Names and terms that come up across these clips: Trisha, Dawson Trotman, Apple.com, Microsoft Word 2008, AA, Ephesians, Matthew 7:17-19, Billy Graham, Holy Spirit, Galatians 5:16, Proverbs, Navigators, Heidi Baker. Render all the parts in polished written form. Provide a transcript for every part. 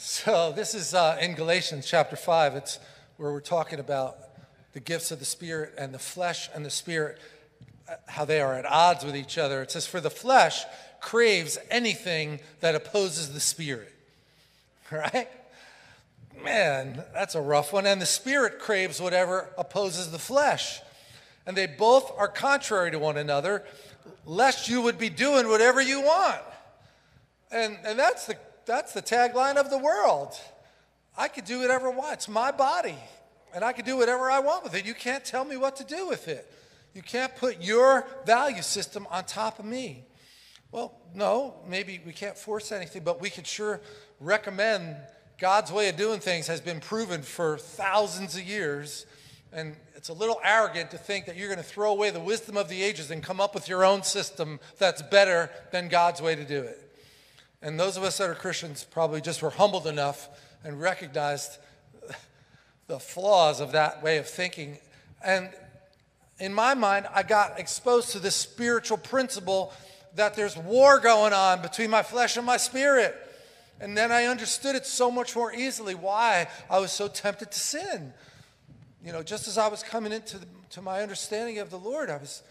So this is in Galatians chapter 5. It's where we're talking about the gifts of the Spirit and the flesh and the Spirit, how they are at odds with each other. It says, for the flesh craves anything that opposes the Spirit. Right? Man, that's a rough one. And the Spirit craves whatever opposes the flesh. And they both are contrary to one another, lest you would be doing whatever you want. And that's the tagline of the world. I could do whatever I want. It's my body. And I could do whatever I want with it. You can't tell me what to do with it. You can't put your value system on top of me. Well, no, maybe we can't force anything, but we could sure recommend God's way of doing things has been proven for thousands of years. And it's a little arrogant to think that you're going to throw away the wisdom of the ages and come up with your own system that's better than God's way to do it. And those of us that are Christians probably just were humbled enough and recognized the flaws of that way of thinking. And in my mind, I got exposed to this spiritual principle that there's war going on between my flesh and my spirit. And then I understood it so much more easily why I was so tempted to sin. You know, just as I was coming into to my understanding of the Lord, I was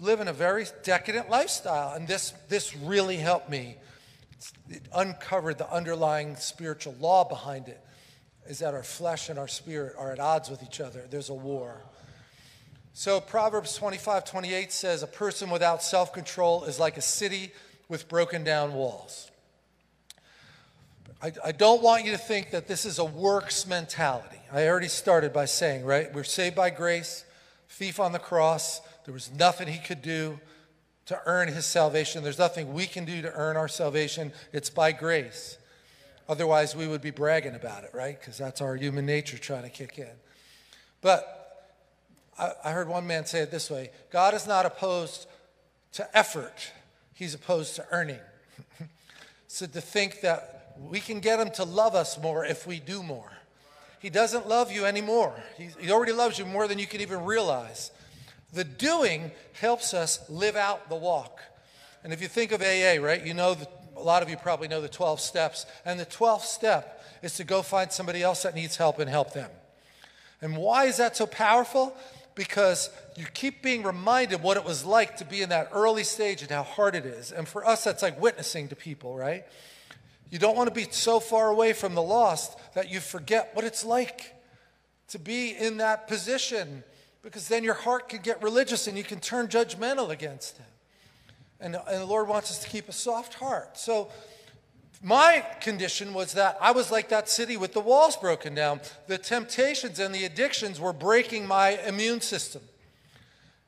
living a very decadent lifestyle. And this really helped me. It uncovered the underlying spiritual law behind it, is that our flesh and our spirit are at odds with each other. There's a war. So Proverbs 25:28 says, a person without self-control is like a city with broken down walls. I don't want you to think that this is a works mentality. I already started by saying, right, we're saved by grace, thief on the cross. There was nothing he could do to earn his salvation. There's nothing we can do to earn our salvation. It's by grace. Otherwise, we would be bragging about it, right? Because that's our human nature trying to kick in. But I heard one man say it this way. God is not opposed to effort. He's opposed to earning. So to think that we can get him to love us more if we do more. He doesn't love you anymore. He already loves you more than you can even realize. The doing helps us live out the walk. And if you think of AA, right, you know, a lot of you probably know the 12 steps. And the 12th step is to go find somebody else that needs help and help them. And why is that so powerful? Because you keep being reminded what it was like to be in that early stage and how hard it is. And for us, that's like witnessing to people, right? You don't want to be so far away from the lost that you forget what it's like to be in that position, because then your heart can get religious and you can turn judgmental against him. And the Lord wants us to keep a soft heart. So my condition was that I was like that city with the walls broken down. The temptations and the addictions were breaking my immune system.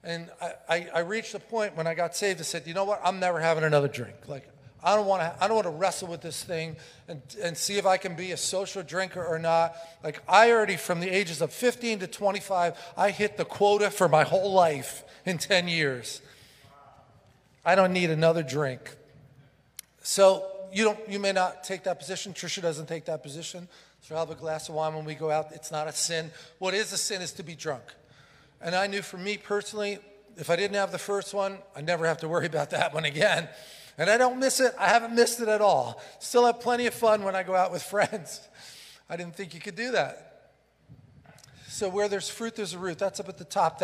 And I reached a point when I got saved and said, you know what, I'm never having another drink. Like, I don't want to wrestle with this thing and see if I can be a social drinker or not. Like, I already, from the ages of 15 to 25, I hit the quota for my whole life in 10 years. I don't need another drink. So you may not take that position. Trisha doesn't take that position. So I'll have a glass of wine when we go out. It's not a sin. What is a sin is to be drunk. And I knew for me personally, if I didn't have the first one, I never have to worry about that one again. And I don't miss it. I haven't missed it at all. Still have plenty of fun when I go out with friends. I didn't think you could do that. So where there's fruit, there's a root. That's up at the top.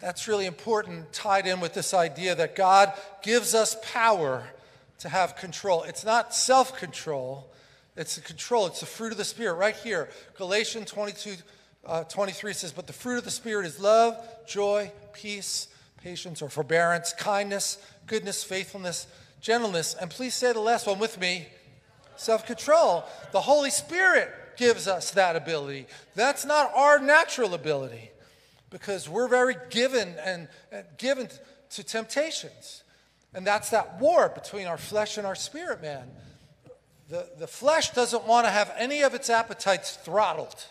That's really important, tied in with this idea that God gives us power to have control. It's not self-control. It's the control. It's the fruit of the Spirit right here. Galatians 22:23 says, but the fruit of the Spirit is love, joy, peace, patience or forbearance, kindness, goodness, faithfulness, gentleness. And please say the last one with me, self-control. The Holy Spirit gives us that ability. That's not our natural ability, because we're very given and given to temptations. And that's that war between our flesh and our spirit, man. The flesh doesn't want to have any of its appetites throttled.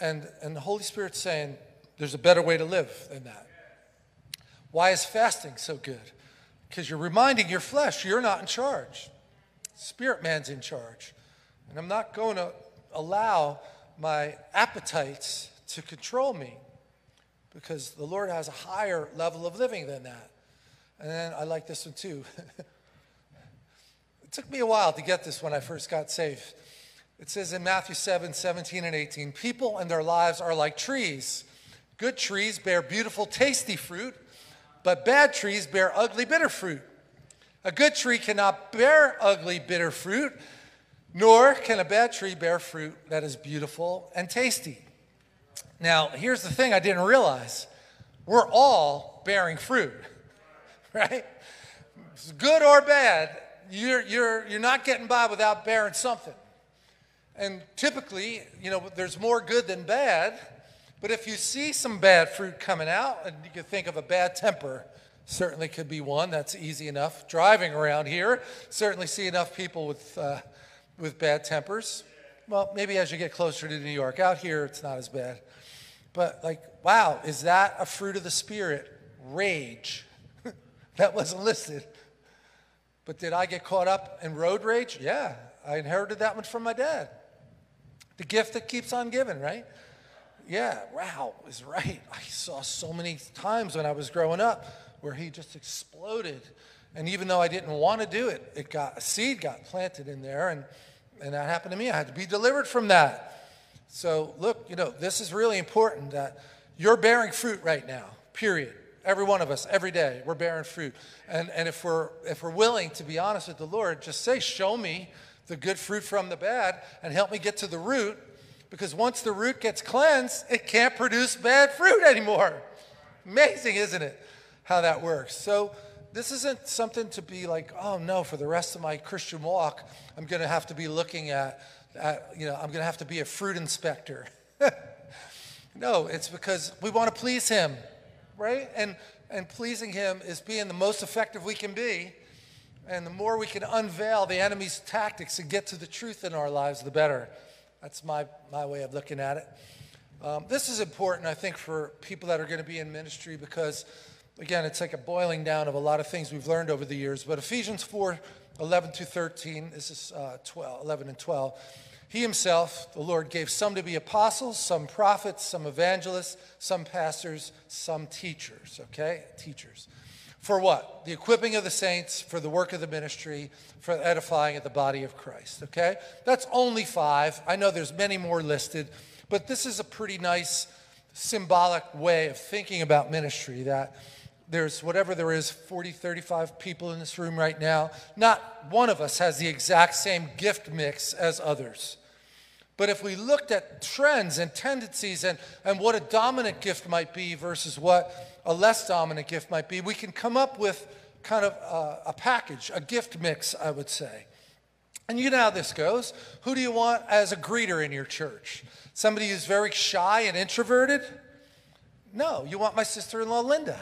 And the Holy Spirit's saying, there's a better way to live than that. Why is fasting so good? Because you're reminding your flesh you're not in charge. Spirit man's in charge. And I'm not going to allow my appetites to control me, because the Lord has a higher level of living than that. And then I like this one too. Took me a while to get this when I first got saved. It says in Matthew 7:17-18, people and their lives are like trees. Good trees bear beautiful, tasty fruit, but bad trees bear ugly, bitter fruit. A good tree cannot bear ugly, bitter fruit, nor can a bad tree bear fruit that is beautiful and tasty. Now, here's the thing I didn't realize. We're all bearing fruit, right? Good or bad, you're not getting by without bearing something. And typically, you know, there's more good than bad. But if you see some bad fruit coming out, and you can think of a bad temper, certainly could be one. That's easy enough. Driving around here, certainly see enough people with bad tempers. Well, maybe as you get closer to New York. Out here, it's not as bad. But like, wow, is that a fruit of the Spirit? Rage. That wasn't listed. But did I get caught up in road rage? Yeah, I inherited that one from my dad. The gift that keeps on giving, right? Yeah, wow, is right. I saw so many times when I was growing up where he just exploded. And even though I didn't want to do it, a seed got planted in there, and that happened to me. I had to be delivered from that. So look, you know, this is really important that you're bearing fruit right now, period. Every one of us, every day, we're bearing fruit. And if we're willing to be honest with the Lord, just say, show me the good fruit from the bad and help me get to the root, because once the root gets cleansed, it can't produce bad fruit anymore. Amazing, isn't it, how that works? So this isn't something to be like, oh, no, for the rest of my Christian walk, I'm going to have to be looking at you know, I'm going to have to be a fruit inspector. No, it's because we want to please him, right? And pleasing him is being the most effective we can be. And the more we can unveil the enemy's tactics and get to the truth in our lives, the better. That's my way of looking at it. This is important, I think, for people that are going to be in ministry because, again, it's like a boiling down of a lot of things we've learned over the years. But Ephesians 4:11-13, this is 11 and 12. He himself, the Lord, gave some to be apostles, some prophets, some evangelists, some pastors, some teachers, okay? Teachers. For what? The equipping of the saints, for the work of the ministry, for edifying of the body of Christ, okay? That's only 5. I know there's many more listed, but this is a pretty nice symbolic way of thinking about ministry, that there's whatever there is, 40, 35 people in this room right now. Not one of us has the exact same gift mix as others. But if we looked at trends and tendencies and what a dominant gift might be versus what a less dominant gift might be, we can come up with kind of a package, a gift mix, I would say. And you know how this goes. Who do you want as a greeter in your church? Somebody who's very shy and introverted? No, you want my sister-in-law, Linda.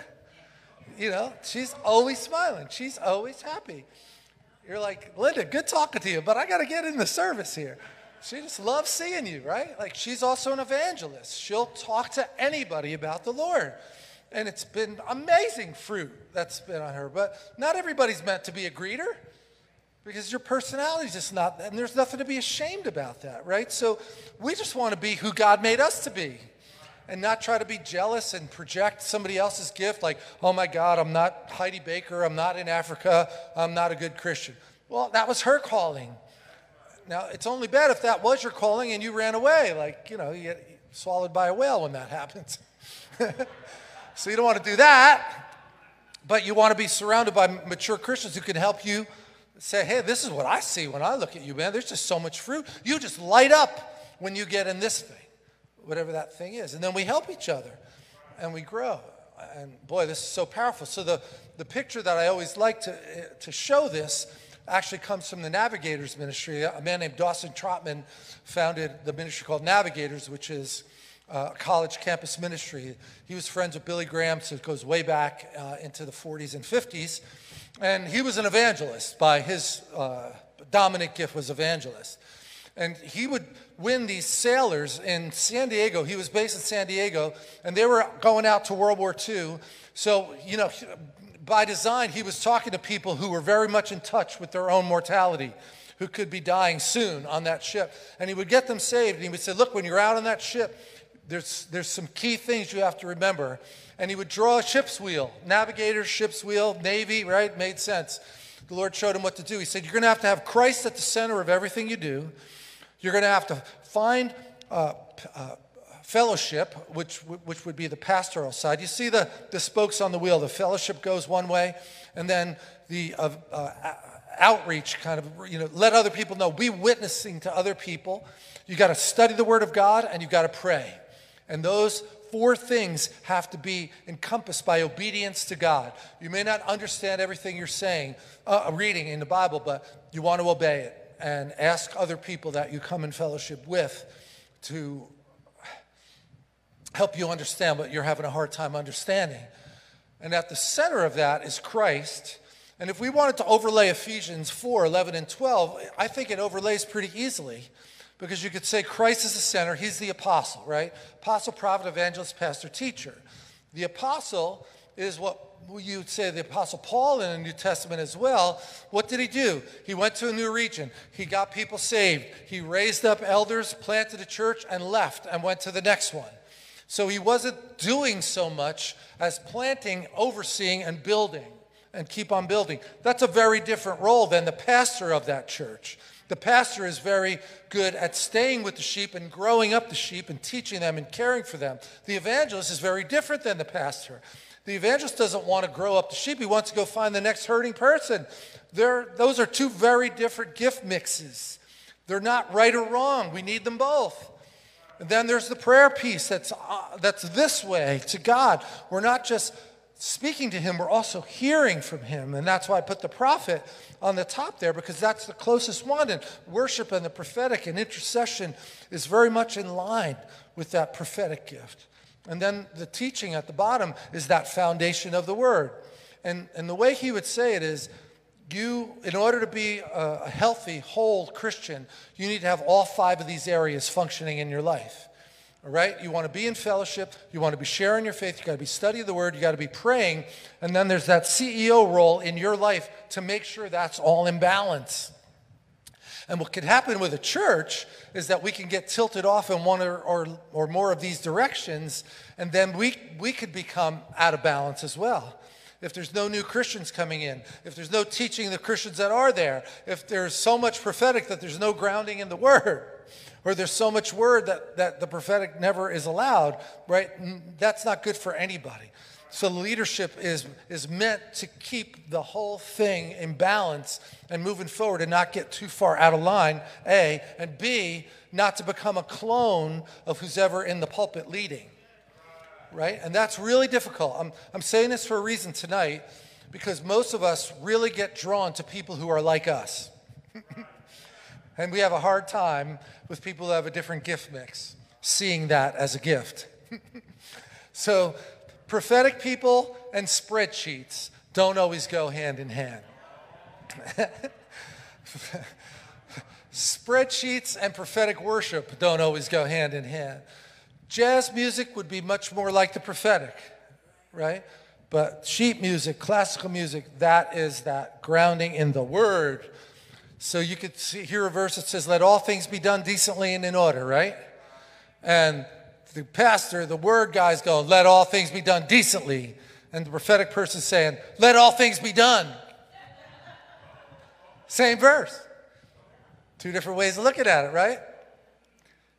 You know, she's always smiling. She's always happy. You're like, Linda, good talking to you, but I got to get in the service here. She just loves seeing you, right? Like, she's also an evangelist. She'll talk to anybody about the Lord. And it's been amazing fruit that's been on her. But not everybody's meant to be a greeter because your personality's just not, and there's nothing to be ashamed about that, right? So we just want to be who God made us to be and not try to be jealous and project somebody else's gift like, oh, my God, I'm not Heidi Baker. I'm not in Africa. I'm not a good Christian. Well, that was her calling. Now, it's only bad if that was your calling and you ran away. Like, you know, you get swallowed by a whale when that happens. So you don't want to do that, but you want to be surrounded by mature Christians who can help you say, hey, this is what I see when I look at you, man. There's just so much fruit. You just light up when you get in this thing, whatever that thing is. And then we help each other and we grow. And, boy, this is so powerful. So the picture that I always like to show this actually comes from the Navigators ministry. A man named Dawson Trotman founded the ministry called Navigators, which is a college campus ministry. He was friends with Billy Graham, so it goes way back into the 40s and 50s. And he was an evangelist. By his dominant gift was evangelist. And he would win these sailors in San Diego. He was based in San Diego, and they were going out to World War II. So, you know, by design, he was talking to people who were very much in touch with their own mortality, who could be dying soon on that ship. And he would get them saved, and he would say, look, when you're out on that ship, there's some key things you have to remember. And he would draw a ship's wheel. Navigator, ship's wheel, Navy, right? Made sense. The Lord showed him what to do. He said, you're going to have Christ at the center of everything you do. You're going to have to find fellowship, which would be the pastoral side. You see the spokes on the wheel. The fellowship goes one way, and then the outreach kind of, let other people know. Be witnessing to other people. You got to study the Word of God, and you got to pray. And those four things have to be encompassed by obedience to God. You may not understand everything you're saying, reading in the Bible, but you want to obey it and ask other people that you come in fellowship with to help you understand what you're having a hard time understanding. And at the center of that is Christ. And if we wanted to overlay Ephesians 4:11 and 12, I think it overlays pretty easily. Because you could say Christ is the center. He's the apostle, right? Apostle, prophet, evangelist, pastor, teacher. The apostle is what you would say the apostle Paul in the New Testament as well. What did he do? He went to a new region. He got people saved. He raised up elders, planted a church, and left and went to the next one. So he wasn't doing so much as planting, overseeing, and building, and keep on building. That's a very different role than the pastor of that church. The pastor is very good at staying with the sheep and growing up the sheep and teaching them and caring for them. The evangelist is very different than the pastor. The evangelist doesn't want to grow up the sheep. He wants to go find the next hurting person. Those are two very different gift mixes. They're not right or wrong. We need them both. And then there's the prayer piece that's this way to God. We're not just speaking to him, we're also hearing from him. And that's why I put the prophet on the top there, because that's the closest one. And worship and the prophetic and intercession is very much in line with that prophetic gift. And then the teaching at the bottom is that foundation of the word. And the way he would say it is, in order to be a healthy, whole Christian, you need to have all five of these areas functioning in your life. All right, you want to be in fellowship, you want to be sharing your faith, you got to be studying the word, you got to be praying, and then there's that CEO role in your life to make sure that's all in balance. And what could happen with a church is that we can get tilted off in one or more of these directions, and then we could become out of balance as well. If there's no new Christians coming in, if there's no teaching the Christians that are there, if there's so much prophetic that there's no grounding in the word, or there's so much word that the prophetic never is allowed, right? That's not good for anybody. So leadership is meant to keep the whole thing in balance and moving forward and not get too far out of line, A, and B, not to become a clone of who's ever in the pulpit leading, right? And that's really difficult. I'm saying this for a reason tonight, because most of us really get drawn to people who are like us. And we have a hard time with people who have a different gift mix, seeing that as a gift. So prophetic people and spreadsheets don't always go hand in hand. Spreadsheets and prophetic worship don't always go hand in hand. Jazz music would be much more like the prophetic, right? But sheet music, classical music, that is that grounding in the word. So you could hear a verse that says, let all things be done decently and in order, right? And the pastor, the word guy's going, let all things be done decently. And the prophetic person's saying, let all things be done. Same verse. Two different ways of looking at it, right?